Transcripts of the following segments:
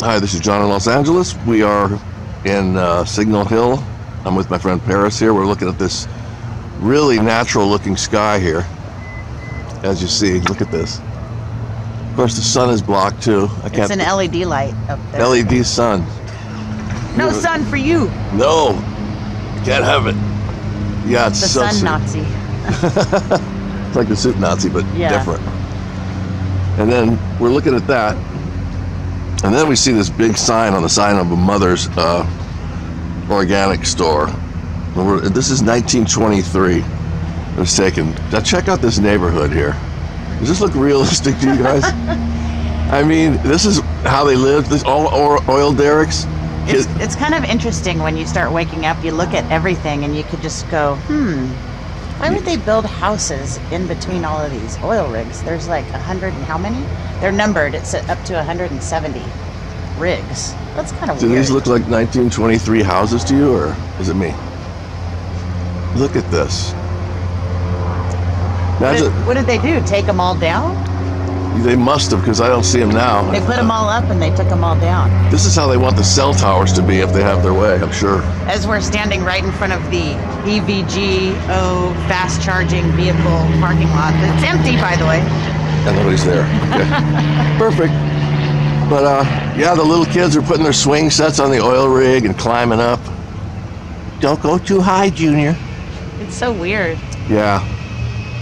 Hi, this is John in Los Angeles. We are in Signal Hill. I'm with my friend Paris here. We're looking at this really natural looking sky here. As you see, look at this. Of course, the sun is blocked too. It's an LED light up there. LED sun. No sun for you. No, can't have it. Yeah, it's the sun Nazi. It's like the soup Nazi, but different. And then we're looking at that. And then we see this big sign on the side of a Mother's organic store. This is 1923. It was taken. Now check out this neighborhood here. Does this look realistic to you guys? I mean, this is how they lived. This all oil derricks. It's kind of interesting when you start waking up. You look at everything and you could just go, why would they build houses in between all of these oil rigs? There's like 100 and how many? They're numbered. It's up to 170 rigs. That's kind of weird. Do these look like 1923 houses to you, or is it me? Look at this. What did they do? Take them all down? They must have, because I don't see them now. They put them all up and they took them all down. This is how they want the cell towers to be if they have their way, I'm sure. As we're standing right in front of the EVGO fast charging vehicle parking lot. That's empty, by the way. And nobody's there. Okay. Perfect. But yeah, the little kids are putting their swing sets on the oil rig and climbing up. Don't go too high, Junior. It's so weird. Yeah.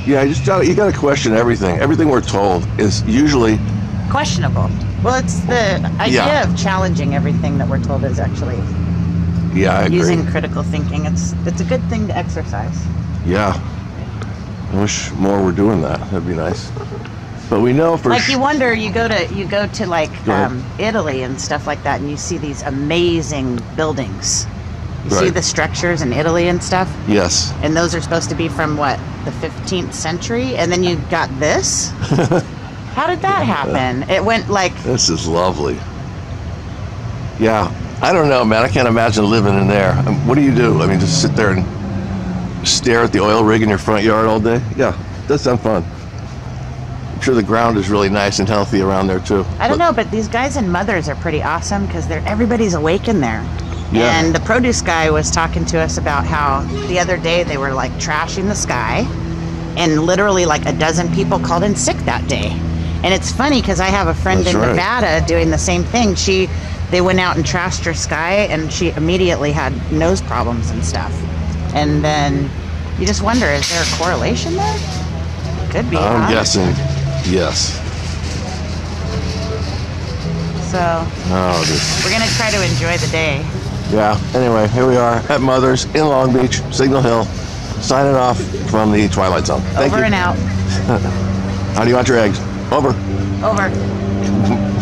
Yeah, you gotta question everything. Everything we're told is usually questionable. Well, it's the idea of challenging everything that we're told is actually using critical thinking. It's a good thing to exercise. Yeah, I wish more were doing that. That'd be nice. But we know for like you go to like Italy and stuff like that, and you see these amazing buildings. You see the structures in Italy and stuff? Yes. And those are supposed to be from, what, the 15th century? And then you got this? How did that happen? It went like... This is lovely. Yeah. I don't know, man. I can't imagine living in there. What do you do? I mean, just sit there and stare at the oil rig in your front yard all day? Yeah. Does sound fun. I'm sure the ground is really nice and healthy around there, too. I don't know, but these guys in Mother's are pretty awesome because everybody's awake in there. Yeah. And the produce guy was talking to us about how the other day they were like trashing the sky, and literally like 12 people called in sick that day. And it's funny because I have a friend in Nevada doing the same thing. They went out and trashed her sky, and she immediately had nose problems and stuff. And then you just wonder, is there a correlation there? Could be. I'm guessing, yes. So we're gonna try to enjoy the day. Yeah, anyway, here we are at Mother's in Long Beach, Signal Hill, signing off from the Twilight Zone. Thank you. Over and out. How do you want your eggs? Over. Over.